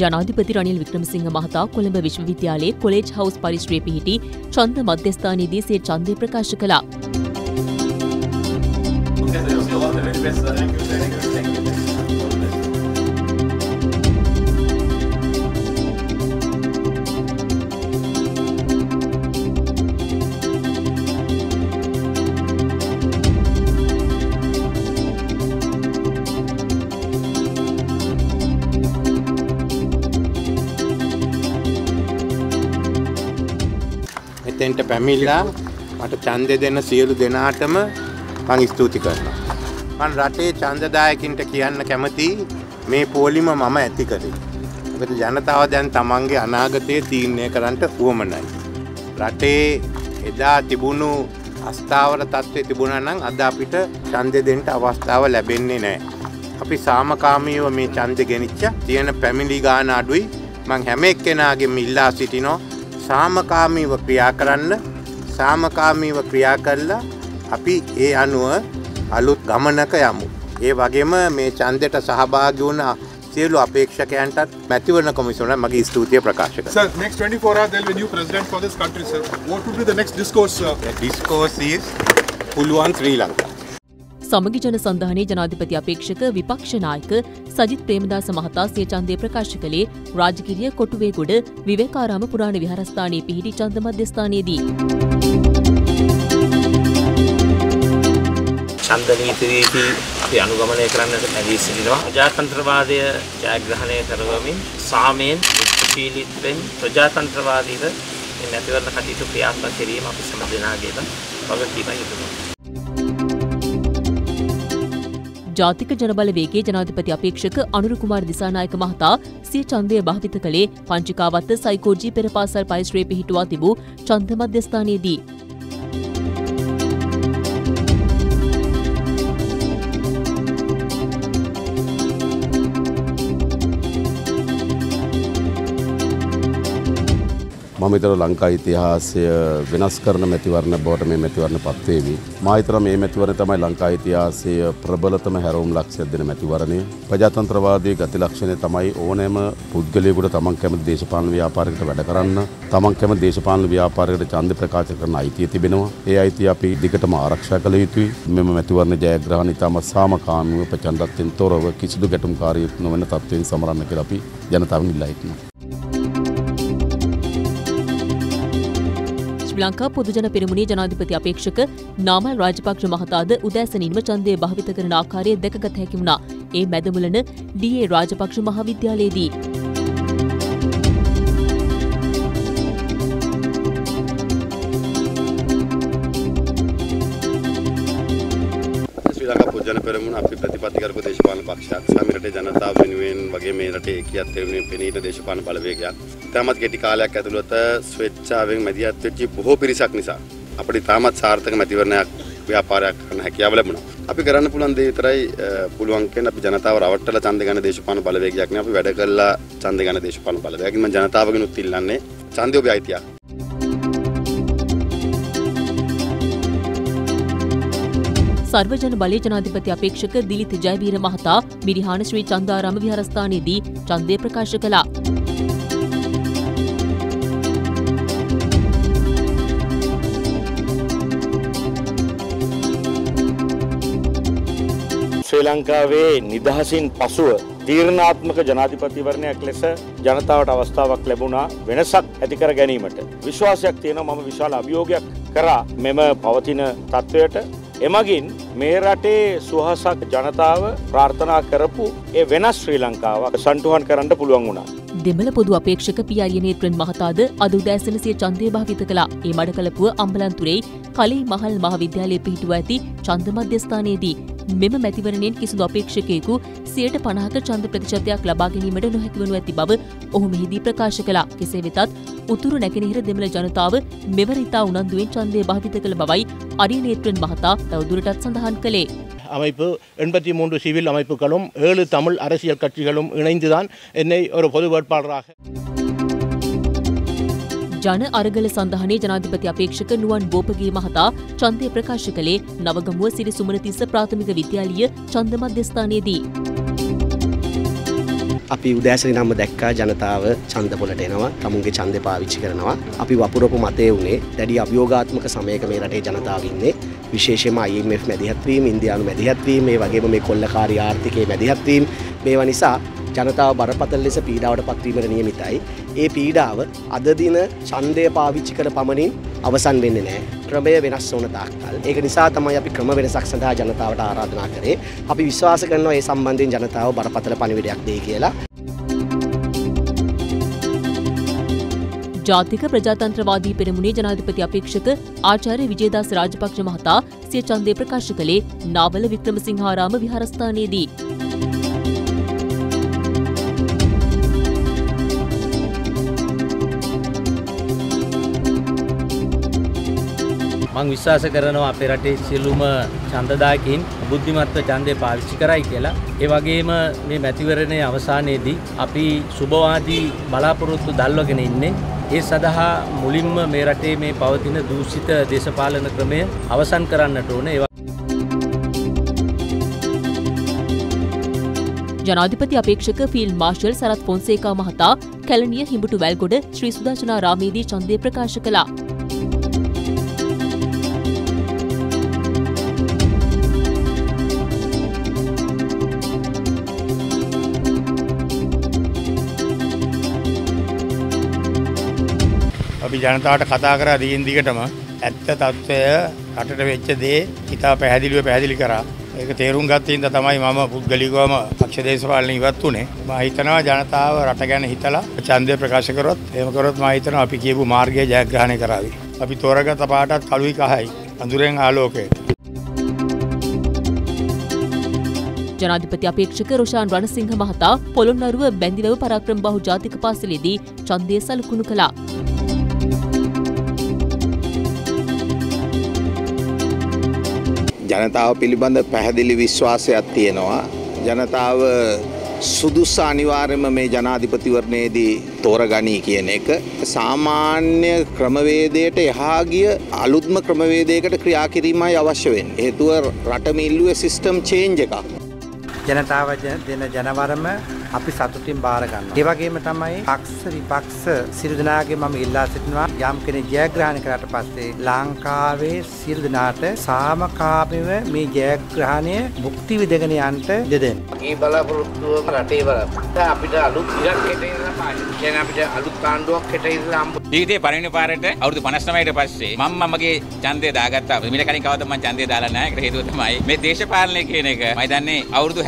ජනාධිපති රනිල් වික්‍රමසිංහ මහතා කොළඹ විශ්වවිද්‍යාලයේ කොලෙජ් හවුස් පරිශ්‍රයේ පිහිටි ඡන්ද මධ්‍යස්ථානයේදී සිය ඡන්දය ප්‍රකාශ කළා. එතෙන්ට පැමිණලා මට ඡන්දය දෙන සියලු දෙනාටම මම ස්තුති කරනවා. මම රටේ ඡන්දදායකින්ට කියන්න කැමතියි මේ පෝලිම මම ඇති කරේ. මොකද ජනතාව දැන් තමන්ගේ අනාගතය තීරණය කරන්නට උවමනයි. රටේ එදා තිබුණු අස්ථාවර තත්ත්වයේ තිබුණා නම් අද අපිට ඡන්දය දෙන්න අවස්ථාව ලැබෙන්නේ නැහැ. අපි සාමකාමීව මේ ඡන්දය ගෙනිච්ච තියෙන පැමිණි ගාන අඩුයි. මම හැම එක්කෙනාගේම ඉල්ලා සිටිනවා සාමකාමීව ක්‍රියා කරන්න. සාමකාමීව ක්‍රියා කළා අපි ඒ අනුව අලුත් ගමනක යමු. ඒ වගේම මේ ඡන්දයට සහභාගී වුණ සියලු අපේක්ෂකයන්ටත් මැතිවරණ කොමිසමට මගේ ස්තුතිය ප්‍රකාශ කරනවා. Sir, next 24 hours there will be new president for this country, sir. What would be the next discourse, sir? The discourse is Puluwan Sri Lanka. සමගි ජන සන්ධානයේ ජනාධිපති අපේක්ෂක විපක්ෂ නායක සජිත් ප්‍රේමදාස මහතා සිය ඡන්දය ප්‍රකාශ කළේ රාජගිරිය කොටුවේගොඩ විවේකාරාම පුරාණ විහාරස්ථානයේ පිහිටි ඡන්ද මධ්‍යස්ථානයේදී. ඡන්ද නීති රීති අනුගමනය කරන්නට නැගී සිටිනවා. ප්‍රජාතන්ත්‍රවාදය ජයග්‍රහණය කරවමින් සාමයෙන් උත්පීඩිතෙන් ප්‍රජාතන්ත්‍රවාදීව නැතිවරණ කටයුතු ක්‍රියාත්මක කිරීම අප සම දෙනාගේම වගකීමයි යුතුය. ජාතික ජනබලවේගයේ ජනාධිපති අපේක්ෂක අනුර කුමාර දිසානායක මහතා සිය ඡන්දය භාවිත කළේ පංචිකාවත්ත සයිකෝජී පෙරපාසල් පරිශ්‍රයේ පිහිටුවා තිබූ ඡන්ද මධ්‍යස්ථානයේදී. මම හිතනවා ලංකා ඉතිහාසය වෙනස් කරන මැතිවරණ බවට මේ මැතිවරණ පත් වේවි. මා හිතනවා මේ මැතිවරණ තමයි ලංකා ඉතිහාසයේ ප්‍රබලතම හැරවුම් ලක්ෂ්‍යයක් දෙන මැතිවරණය. ප්‍රජාතන්ත්‍රවාදී ගති ලක්ෂණය තමයි ඕනෑම පුද්ගලයෙකුට තමන් කැමති දේශපාලන ව්‍යාපාරයකට වැඩ කරන්න, තමන් කැමති දේශපාලන ව්‍යාපාරයකට ඡන්ද ප්‍රකාශ කරන අයිතිය තිබෙනවා. ඒ අයිතිය අපි දිගටම ආරක්ෂා කළ යුතුයි. මෙම මැතිවරණ ජයග්‍රහණ ඉතාමත් සාමකාමීව ප්‍රචණ්ඩත්වයෙන් තොරව කිසිදු ගැටුම්කාරීත්වයක් නොවන තත්ත්වයෙන් සමරන්න කියලා අපි ජනතාවගෙන් ඉල්ලා සිටිනවා. ශ්‍රී ලංකා පොදුජන පෙරමුණේ ජනාධිපති අපේක්ෂක නාමල් රාජපක්ෂ මහතාද උදෑසනින්ම ඡන්දය භාවිත කරන ආකාරය දැකගත හැකි වුණා. ඒ මැදමුලන ඩී.ඒ. රාජපක්ෂ මහාවිද්‍යාලයේදී ශ්‍රී ලංකා පොදුජන පෙරමුණ අපි ප්‍රතිපත්තිකාරක දේශපාලන පක්ෂයක් සහ රටේ ජනතාව වෙනුවෙන් වගේ මේ රටේ ඒකීයත්වය වෙනුවෙන් පෙනීට දේශපාලන බලවේගයක් තාමත් කෙටි කාලයක් ඇතුළත ස්වේච්ඡාවෙන් මැදිහත් වෙච්ච බොහෝ පිරිසක් නිසා අපිට තාමත් සාර්ථක මැතිවරණයක් ව්‍යාපාරයක් කරන්න හැකියාව ලැබුණා. අපි කරන්න පුළුවන් දේ විතරයි පුළුවන් කියන අපි ජනතාව රවට්ටලා ඡන්ද ගන්න දේශපාලන බලවේගයක් නේ අපි වැඩ කළා ඡන්ද ගන්න දේශපාලන බලවේගයක්. මම ජනතාවගෙන් උත් ඉල්ලන්නේ ඡන්දය ඔබේ අයිතියක්. සර්වජන බලයේ ජනාධිපති අපේක්ෂක දිලිත ජයවීර මහතා මිරිහාන ශ්‍රී චන්දාරාම විහාරස්ථානයේදී ඡන්දය ප්‍රකාශ කළා. ශ්‍රී ලංකාවේ නිදහසින් පසුව තීරණාත්මක ජනාධිපතිවරණයක් ලෙස ජනතාවට අවස්ථාවක් ලැබුණා වෙනසක් ඇති කර ගැනීමට. විශ්වාසයක් තියෙනවා මම විශාල අභියෝගයක් කරා මෙම පවතින තත්වයට. එමගින් මේ රටේ සුවහසක් ජනතාව ප්‍රාර්ථනා කරපු ඒ වෙනස් ශ්‍රී ලංකාවක් සන්තුහන් කරන්න පුළුවන් වුණා. දෙමළ පොදු අපේක්ෂක පියාරියනේත්‍රන් මහතාද අද උදෑසන සිය ඡන්දය භාවිත කළා. ඒ මඩකලපුව අම්බලන්තුරේ කලී මහල් මහාවිද්‍යාලයේ පිහිටුවා ඇති ඡන්ද මධ්‍යස්ථානයේදී මෙම මැතිවරණයෙන් කිසිදු අපේක්ෂකයෙකු 50% ඡන්ද ප්‍රතිශතයක් ලබා ගැනීමට නොහැකි වනු ඇති බව ඔහු මෙහිදී ප්‍රකාශ කළා. කෙසේ වෙතත් උතුරු නැගෙනහිර දෙමළ ජනතාව මෙවර ඉතා උනන්දුවෙන් ඡන්දය භාවිත කළ බවයි අරියනේත්‍රන් මහතා තවදුරටත් සඳහන් කළේ. அமைப்பு 83 சிவில் அமைப்புகளும் 7 தமிழ் அரசியல் கட்சிகளும் இணைந்துதான் என்னை ஒரு பொது வேட்பாளராக ජන අරගල සඳහනේ ජනාධිපති අපේක්ෂක නුවන් බෝපගේ මහතා ඡන්දය ප්‍රකාශ කළේ නවගමුව සිරි සුමනතිස්ස ප්‍රාථමික විද්‍යාලීය ඡන්ද මධ්‍යස්ථානයේදී. අපි උදෑසන ඉඳන්ම දැක්කා ජනතාව ඡන්ද පොළට එනවා, තමුන්ගේ ඡන්දේ පාවිච්චි කරනවා. අපි වපුරපු මතය උනේ දැඩි අභියෝගාත්මක සමයක මේ රටේ ජනතාව ඉන්නේ. විශේෂයෙන්ම IMF මැදිහත් වීම, ඉන්දියානු මැදිහත් වීම, ඒ වගේම මේ කොල්ලකාරී ආර්ථිකයේ මැදිහත් වීම, මේවා නිසා ජනතාව බරපතල ලෙස පීඩාවට පත්වීමට නියමිතයි. ඒ පීඩාව අද දින ඡන්දය පාවිච්චි කර පමණින් අවසන් වෙන්නේ නැහැ. ක්‍රමය වෙනස් වන තාක්කල්. ඒක නිසා තමයි අපි ක්‍රම වෙනසක් සඳහා ජනතාවට ආරාධනා කරේ. අපි විශ්වාස කරනවා මේ සම්බන්ධයෙන් ජනතාව බරපතල පණිවිඩයක් දෙයි කියලා. जातिक प्रजातंत्रवादी पेरमुने जनाधिपति अपेक्षक आचार्य विजयदास राजपक्ष महता से चंदे प्रकाश कले नावल विक्रमसिंहाराम विहारस्थाने दी मग विश्वास करना अपे रटे सेलूम छांददायकीन बुद्धिमत्व छांदे पाविच कराई केला एवगेम में मैथिवरने अवसाने दी अपी सुबवादी बलापुरुत्व दाल्लोगे इन्ने ये सदा मुलिम मेरटे में पावतीन दूषित देशपालन क्रमे अवसान कराने जनाधिपति अपेक्षक फील्ड मार्शल सरत फोन्सेका महता कैलनिया हिंबुटु वेलगोड श्री सुदर्शना रामेदी चंदे प्रकाश कला අපි ජනතාවට කතා කරා දිගින් දිගටම ඇත්ත తත්වය රටට වෙච්ච දේ හිතා පැහැදිලි කරා. ඒක තේරුම් ගත්තේ ඉඳ තමයි මම පුද්ගලිකවම පක්ෂ දේශපාලන ඉවත් උනේ. මම හිතනවා ජනතාව රට ගැන හිතලා ඡන්දය ප්‍රකාශ කරොත් එහෙම කරොත් මම හිතනවා අපි කියපු මාර්ගය ජයග්‍රහණය කරાવી. අපි තෝරගත පාටත් කළුයි කහයි අඳුරෙන් ආලෝකය. जनाधिपति अपेक्षक रोषान रणसिंह महता පොළොන්නරුව බැඳිලව පරාක්‍රම බහු ජාතික පාසලේදී ඡන්දය සලකුණු කළා. ජනතාව පිළිබඳ පැහැදිලි විශ්වාසයක් තියෙනවා. ජනතාව සුදුසු අනිවාර්යම මේ ජනාධිපතිවරණයේදී තෝරගනී කියන එක සාමාන්‍ය ක්‍රමවේදයට එහා ගිය අලුත්ම ක්‍රමවේදයකට ක්‍රියා කිරීමයි අවශ්‍ය වෙන්නේ. හේතුව රට මිල්ලුවේ සිස්ටම් චේන්ජ් එකක්. ජනතාව දෙන ජනවරම අපි සතුටින් බාර ගන්නවා. ඒ වගේම තමයි පක්ෂ විපක්ෂ සියලු දෙනාගේ මම ඉල්ලා සිටිනවා යම් කෙනෙක් ජයග්‍රහණය කරාට පස්සේ ලංකාවේ සියලු දෙනාට සාමකාමීව මේ ජයග්‍රහණය භුක්ති විඳගෙන යන්න දෙදෙන්න. මේ බලාපොරොත්තුව රටේ බලපෑ අපිට අලුත් ඉරක් හිටේන පාඩි. කියන අපිට අලුත් කාණ්ඩුවක් හිටේන අම්බ. ඊටේ පරිණ පාරට අවුරුදු 59 ඊට පස්සේ මම මගේ ඡන්දය දාගත්තා. මීට කලින් කවදාවත් මම ඡන්දය දාලා නැහැ. ඒකට හේතුව තමයි මේ දේශපාලනය කියන එක. මම දන්නේ අවුරුදු